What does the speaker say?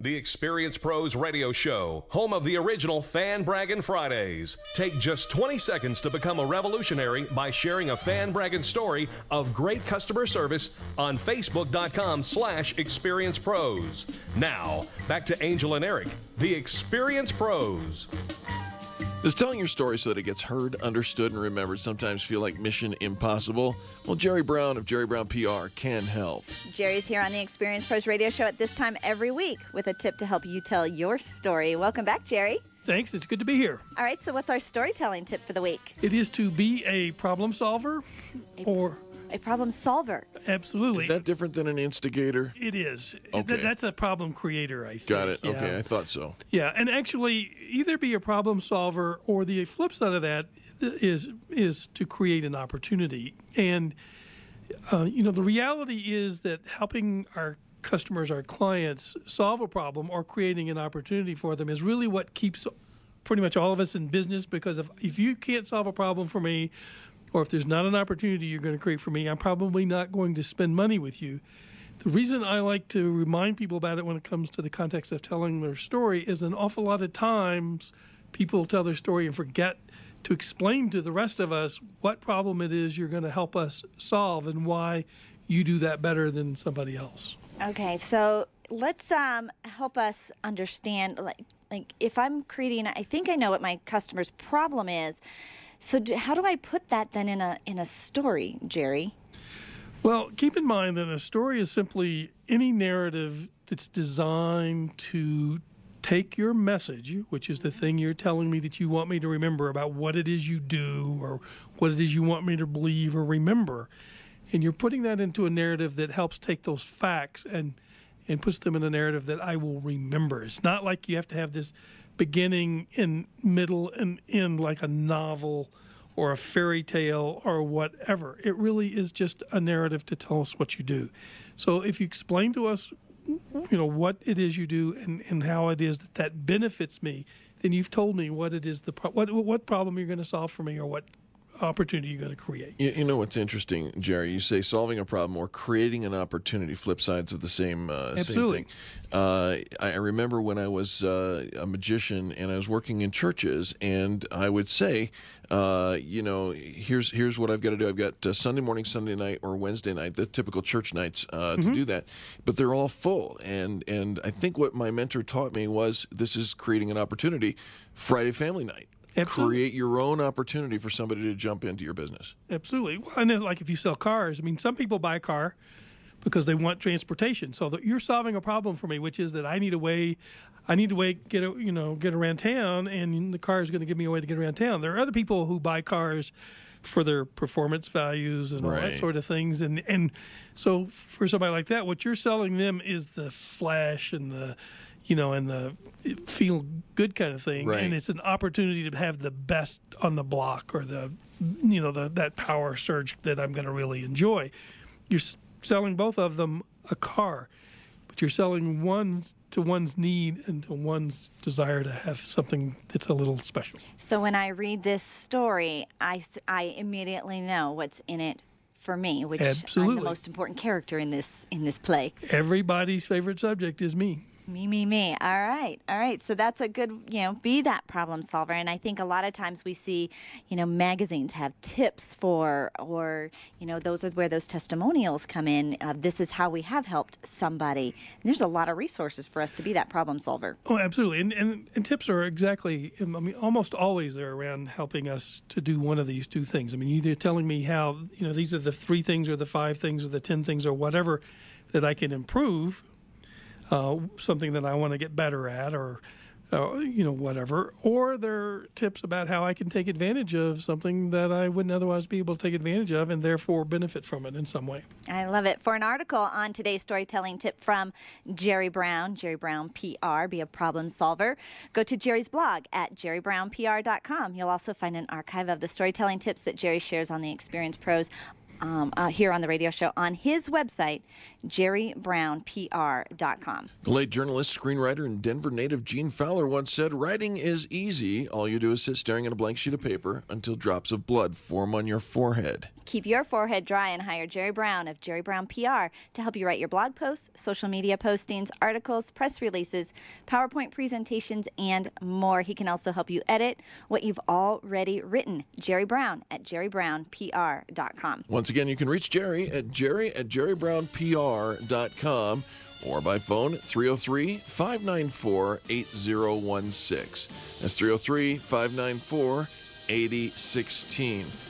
The Experience Pros Radio Show, home of the original Fan Bragging Fridays. Take just 20 seconds to become a revolutionary by sharing a Fan Bragging story of great customer service on Facebook.com/Experience Pros. Now, back to Angel and Eric, the Experience Pros. Does telling your story so that it gets heard, understood, and remembered sometimes feel like mission impossible? Well, Jerry Brown of Jerry Brown PR can help. Jerry's here on the Experience Pros Radio Show at this time every week with a tip to help you tell your story. Welcome back, Jerry. Thanks. It's good to be here. All right, so what's our storytelling tip for the week? It is to be a problem solver or... A problem solver. Absolutely. Is that different than an instigator? It is. Okay. That's a problem creator, I think. Got it. Yeah. Okay, I thought so. Yeah, and actually, either be a problem solver or the flip side of that is to create an opportunity. And, you know, the reality is that helping our customers, our clients, solve a problem or creating an opportunity for them is really what keeps pretty much all of us in business, because if you can't solve a problem for me, or if there's not an opportunity you're going to create for me, I'm probably not going to spend money with you. The reason I like to remind people about it when it comes to the context of telling their story is an awful lot of times people tell their story and forget to explain to the rest of us what problem it is you're going to help us solve and why you do that better than somebody else. Okay, so let's help us understand, like if I'm creating, I think I know what my customer's problem is. So how do I put that then in a story, Jerry? Well, keep in mind that a story is simply any narrative that's designed to take your message, which is the thing you're telling me that you want me to remember about what it is you do or what it is you want me to believe or remember. And you're putting that into a narrative that helps take those facts and puts them in a narrative that I will remember. It's not like you have to have this beginning and middle and end like a novel or a fairy tale or whatever. It really is just a narrative to tell us what you do. So if you explain to us, you know, what it is you do and how it is that benefits me, then you've told me what it is, what problem you're going to solve for me or what opportunity you're going to create. You know what's interesting, Jerry? You say solving a problem or creating an opportunity, flip sides of the same thing. I remember when I was a magician and I was working in churches, and I would say, you know, here's what I've got to do. I've got Sunday morning, Sunday night, or Wednesday night, the typical church nights to do that. But they're all full, and I think what my mentor taught me was this is creating an opportunity. Friday family night. Absolutely. Create your own opportunity for somebody to jump into your business. Absolutely. Well, and then, like if you sell cars, I mean, some people buy a car because they want transportation. So that you're solving a problem for me, which is that I need a way get around town, and the car is going to give me a way to get around town. There are other people who buy cars for their performance values and all that sort of things, and so for somebody like that, what you're selling them is the flash and the feel good kind of thing, and it's an opportunity to have the best on the block or the that power surge that I'm going to really enjoy. You're selling both of them a car, but you're selling one to one's need and to one's desire to have something that's a little special. So when I read this story, I immediately know what's in it for me, which I'm the most important character in this play. Everybody's favorite subject is me. Me, me, me. All right. All right. So that's a good, be that problem solver. And I think a lot of times we see, magazines have tips for, or, those are where those testimonials come in. This is how we have helped somebody. And there's a lot of resources for us to be that problem solver. Oh, absolutely. And tips are exactly, I mean, almost always they're around helping us to do one of these two things. I mean, either telling me how, these are the 3 things or the 5 things or the 10 things or whatever that I can improve. Something that I want to get better at or, whatever. Or there are tips about how I can take advantage of something that I wouldn't otherwise be able to take advantage of and therefore benefit from it in some way. I love it. For an article on today's storytelling tip from Jerry Brown PR, be a problem solver, go to Jerry's blog at jerrybrownpr.com. You'll also find an archive of the storytelling tips that Jerry shares on the Experience Pros here on the radio show on his website, jerrybrownpr.com. The late journalist, screenwriter, and Denver native Gene Fowler once said, "Writing is easy. All you do is sit staring at a blank sheet of paper until drops of blood form on your forehead." Keep your forehead dry and hire Jerry Brown of Jerry Brown PR to help you write your blog posts, social media postings, articles, press releases, PowerPoint presentations, and more. He can also help you edit what you've already written. Jerry Brown at jerrybrownpr.com. Once again, you can reach Jerry at jerry@jerrybrownpr.com or by phone 303-594-8016. That's 303-594-8016.